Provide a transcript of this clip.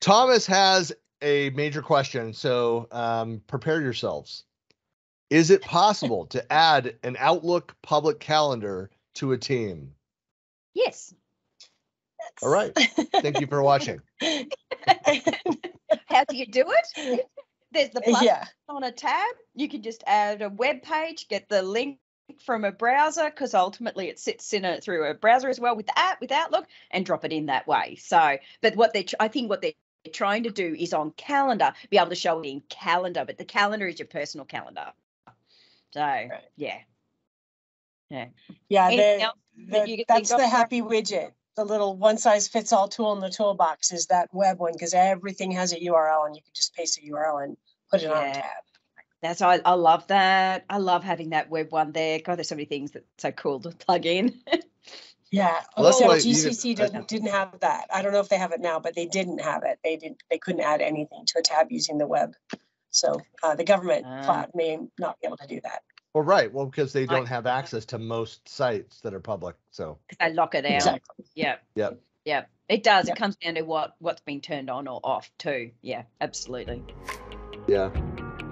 Thomas has a major question, so prepare yourselves. Is it possible to add an Outlook public calendar to a team? Yes. That's... All right. Thank you for watching. How do you do it? There's the plus on a tab. You can just add a web page, get the link from a browser, because ultimately it sits in a through a browser as well with the app, with Outlook, and drop it in that way. So, but what they, I think what they're trying to do is on calendar, be able to show it in calendar, but the calendar is your personal calendar. So, right. Yeah. That's the happy widget. The little one-size-fits-all tool in the toolbox is that web one, because everything has a URL, and you can just paste a URL and put it on a tab. That's I love that. I love having that web one there. God, there's so many things that's so cool to plug in. Yeah, well, GCC didn't have that. I don't know if they have it now, but they didn't have it. They didn't. They couldn't add anything to a tab using the web. So the government cloud may not be able to do that. Well, right. Well, because they don't have access to most sites that are public. So they lock it out. Exactly. Yeah. Yeah. Yeah. It does. Yep. It comes down to what's been turned on or off too. Yeah. Absolutely. Yeah.